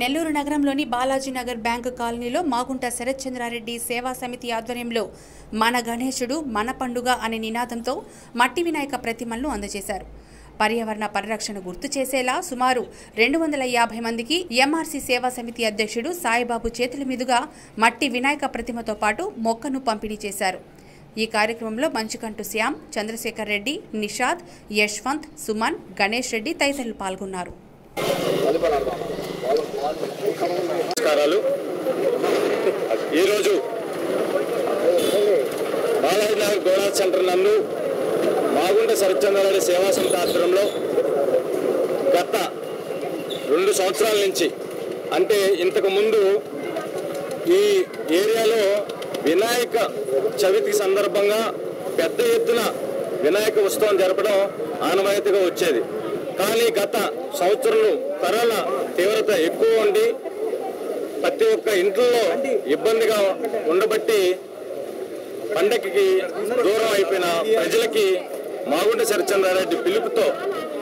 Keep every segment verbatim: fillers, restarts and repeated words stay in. నెల్లూరు నగరంలోని బాలాజీ నగర్ బ్యాంక్ కాలనీలో మాగుంట శరత్ చంద్రారెడ్డి సేవా సమితి ఆధ్వర్యంలో మన గణేశుడు మన పండుగ అనే నినాదంతో మట్టి వినాయక ప్రతిమలను అందజేశారు। పర్యావరణ పరిరక్షణ గుర్తు చేసేలా సుమారు రెండు వందల యాభై మందికి ఎంఆర్సీ సేవా సమితి అధ్యక్షుడు సాయిబాబు చేతుల మీదుగా మట్టి వినాయక ప్రతిమతో పాటు మొక్కను పంపిణీ చేశారు। ఈ కార్యక్రమంలో మంచుకంటు శ్యామ్, చంద్రశేఖర్ రెడ్డి, నిషాద్, యశ్వంత్, సుమన్, గణేష్ రెడ్డి తదితరులు పాల్గొన్నారు। మాగుంట శరత్ చంద్రారెడ్డి సేవా సమితి ఆధ్వర్యంలో గత రెండు సంవత్సరాల నుంచి, అంటే ఇంతకుముందు ఈ ఏరియాలో వినాయక చవితి సందర్భంగా పెద్ద ఎత్తున వినాయక ఉత్సవం జరపడం ఆనవాయితీగా వచ్చేది, కానీ గత సంవత్సరంలో కరోనా తీవ్రత ఎక్కువ ఉండి ప్రతి ఒక్క ఇంట్లో ఇబ్బందిగా ఉండబట్టి పండగకి దూరం అయిపోయిన ప్రజలకి మాగుంట శరత్ చంద్రారెడ్డి పిలుపుతో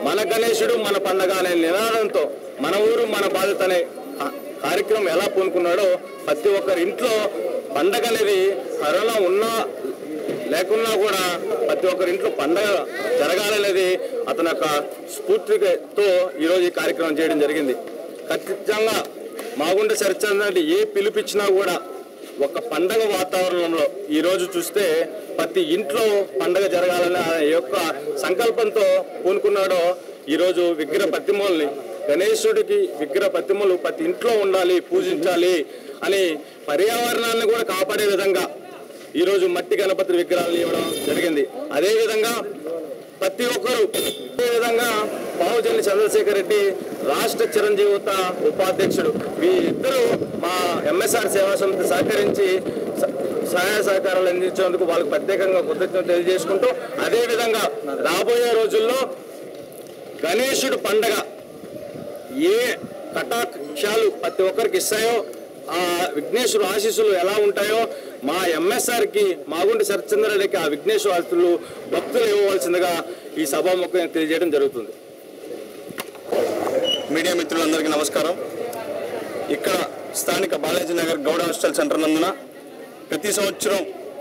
మన గణేశుడు మన పండగ అనే నినాదంతో మన ఊరు మన బాధ్యత అనే కార్యక్రమం ఎలా పూనుకున్నాడో ప్రతి ఒక్కరి ఇంట్లో పండగ అనేది కరోనా ఉన్నా లేకున్నా కూడా ప్రతి ఒక్కరి ఇంట్లో పండగ జరగాలనేది అతని యొక్క స్ఫూర్తితో ఈరోజు ఈ కార్యక్రమం చేయడం జరిగింది। ఖచ్చితంగా మాగుంట శరత్ చంద్రారెడ్డి ఏ పిలుపిచ్చినా కూడా ఒక పండగ వాతావరణంలో ఈరోజు చూస్తే ప్రతి ఇంట్లో పండగ జరగాలనే ఆ యొక్క సంకల్పంతో పూనుకున్నాడో ఈరోజు విగ్రహ ప్రతిమల్ని గణేశుడికి విగ్రహ ప్రతిమలు ప్రతి ఇంట్లో ఉండాలి, పూజించాలి అని పర్యావరణాన్ని కూడా కాపాడే విధంగా ఈరోజు మట్టి గణపతి విగ్రహాలను ఇవ్వడం జరిగింది। అదేవిధంగా ప్రతి ఒక్కరూ అదేవిధంగా బాహుజని చంద్రశేఖర్ రెడ్డి రాష్ట్ర చిరంజీవిత ఉపాధ్యక్షుడు వీరిద్దరూ మా ఎంఎస్ఆర్ సేవా సమితి సహకరించి సహాయ సహకారాలు అందించేందుకు వాళ్ళకు ప్రత్యేకంగా కృతజ్ఞతలు తెలియజేసుకుంటూ, అదేవిధంగా రాబోయే రోజుల్లో గణేశుడు పండగ ఏ కటాక్షాలు ప్రతి ఒక్కరికి ఇస్తాయో, ఆ విఘ్నేశ్వరు ఆశీస్సులు ఎలా ఉంటాయో మా ఎంఎస్ఆర్కి మాగుంట శరత్ చంద్రారెడ్డికి ఆ విఘ్నేశ్వర ఆశీస్సులు భక్తులు ఇవ్వవలసిందిగా ఈ సభాముఖంగా తెలియజేయడం జరుగుతుంది। మీడియా మిత్రులందరికీ నమస్కారం। ఇక్కడ స్థానిక బాలాజీ నగర్ గౌడ హాస్టల్ సెంటర్ నందున ప్రతి సంవత్సరం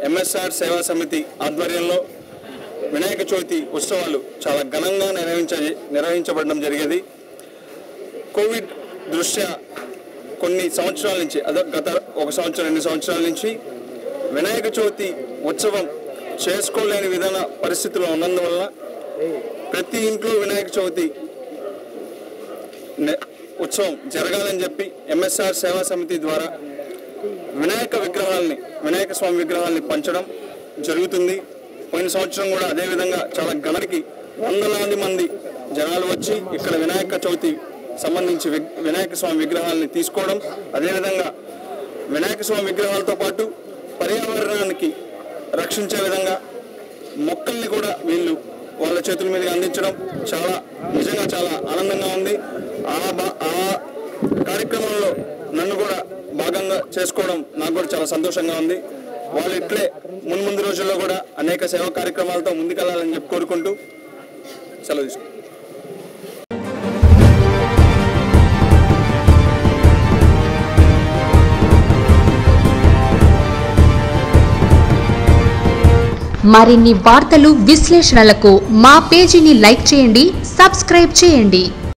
ఎంఎస్ఆర్ సేవా సమితి ఆధ్వర్యంలో వినాయక చవితి ఉత్సవాలు చాలా ఘనంగా నిర్వహించ నిర్వహించబడడం జరిగేది। కోవిడ్ దృష్ట్యా కొన్ని సంవత్సరాల నుంచి, అదే గత ఒక సంవత్సరం రెండు సంవత్సరాల నుంచి వినాయక చవితి ఉత్సవం చేసుకోలేని విధాన పరిస్థితుల్లో ఉన్నందువల్ల ప్రతి ఇంట్లో వినాయక చవితి ఉత్సవం జరగాలని చెప్పి ఎంఎస్ఆర్ సేవా సమితి ద్వారా వినాయక విగ్రహాలని వినాయక స్వామి విగ్రహాలని పంచడం జరుగుతుంది। పోయిన సంవత్సరం కూడా అదేవిధంగా చాలా గణకి వందలాది మంది జనాలు వచ్చి ఇక్కడ వినాయక చవితి సంబంధించి వినాయక స్వామి విగ్రహాలని తీసుకోవడం, అదేవిధంగా వినాయక స్వామి విగ్రహాలతో పాటు పర్యావరణానికి రక్షించే విధంగా మొక్కల్ని కూడా వీళ్ళు వాళ్ళ చేతుల మీదకి అందించడం చాలా నిజంగా చాలా ఆనందంగా ఉంది। ఆ ఆ కార్యక్రమంలో నన్ను కూడా భాగంగా చేసుకోవడం నాకు కూడా చాలా సంతోషంగా ఉంది। వాళ్ళు ఇట్లే మున్ముందు రోజుల్లో కూడా అనేక సేవా కార్యక్రమాలతో ముందుకెళ్లాలని చెప్పి కోరుకుంటూ సెలవు తీసుకుంటాను। మరిన్ని వార్తలు విశ్లేషణలకు మా పేజీని లైక్ చేయండి, సబ్స్క్రైబ్ చేయండి।